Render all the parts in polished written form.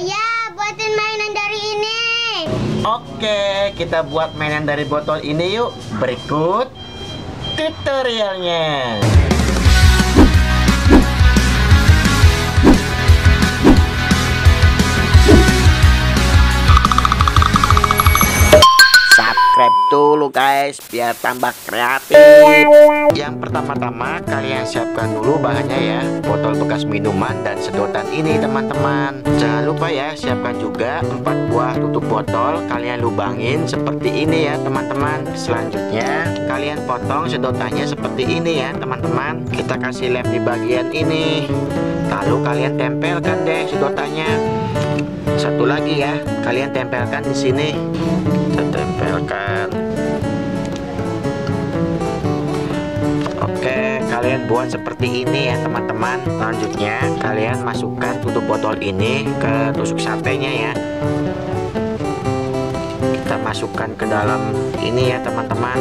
Ayah, buatin mainan dari ini. Oke, kita buat mainan dari botol ini yuk. Berikut tutorialnya. Subscribe dulu guys, biar tambah kreatif. Yang pertama-tama kalian siapkan dulu bahannya ya. Botol bekas minuman dan sedotan ini teman-teman. Jangan lupa ya, siapkan juga 4 buah tutup botol. Kalian lubangin seperti ini ya teman-teman. Selanjutnya kalian potong sedotannya seperti ini ya teman-teman. Kita kasih lem di bagian ini. Lalu kalian tempelkan deh sedotannya. Satu lagi ya, kalian tempelkan di sini. Tempelkan. Oke, kalian buat seperti ini ya teman-teman. Selanjutnya kalian masukkan tutup botol ini ke tusuk satenya ya. Kita masukkan ke dalam ini ya teman-teman.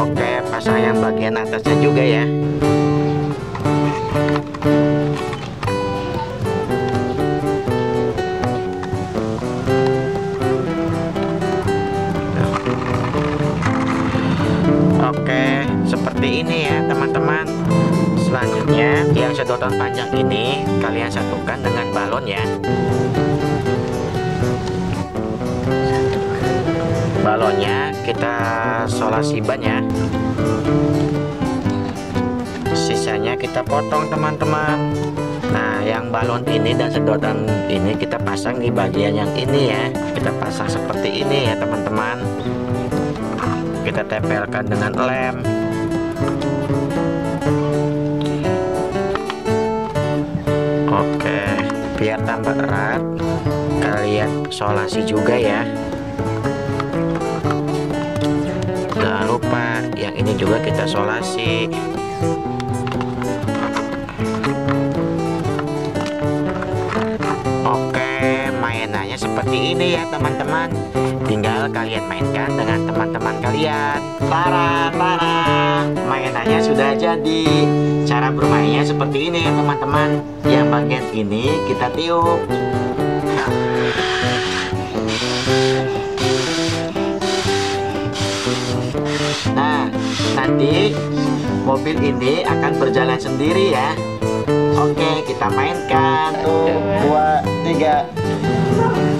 Oke, pasang yang bagian atasnya juga ya. Oke, seperti ini ya teman-teman. Selanjutnya yang sedotan panjang ini kalian satukan dengan balon ya. Balonnya kita solasi ban ya. Sisanya kita potong teman-teman. Nah, yang balon ini dan sedotan ini kita pasang di bagian yang ini ya. Kita pasang seperti ini ya teman-teman. Kita tempelkan dengan lem. Oke, biar tambah erat kalian solasi juga ya. Jangan lupa yang ini juga kita solasi. Mainannya seperti ini ya teman-teman. Tinggal kalian mainkan dengan teman-teman kalian. Tarah, mainannya sudah jadi. Cara bermainnya seperti ini ya teman-teman. Yang bagian ini kita tiup. Nah, nanti mobil ini akan berjalan sendiri ya. Oke, kita mainkan. 1, 2, 3.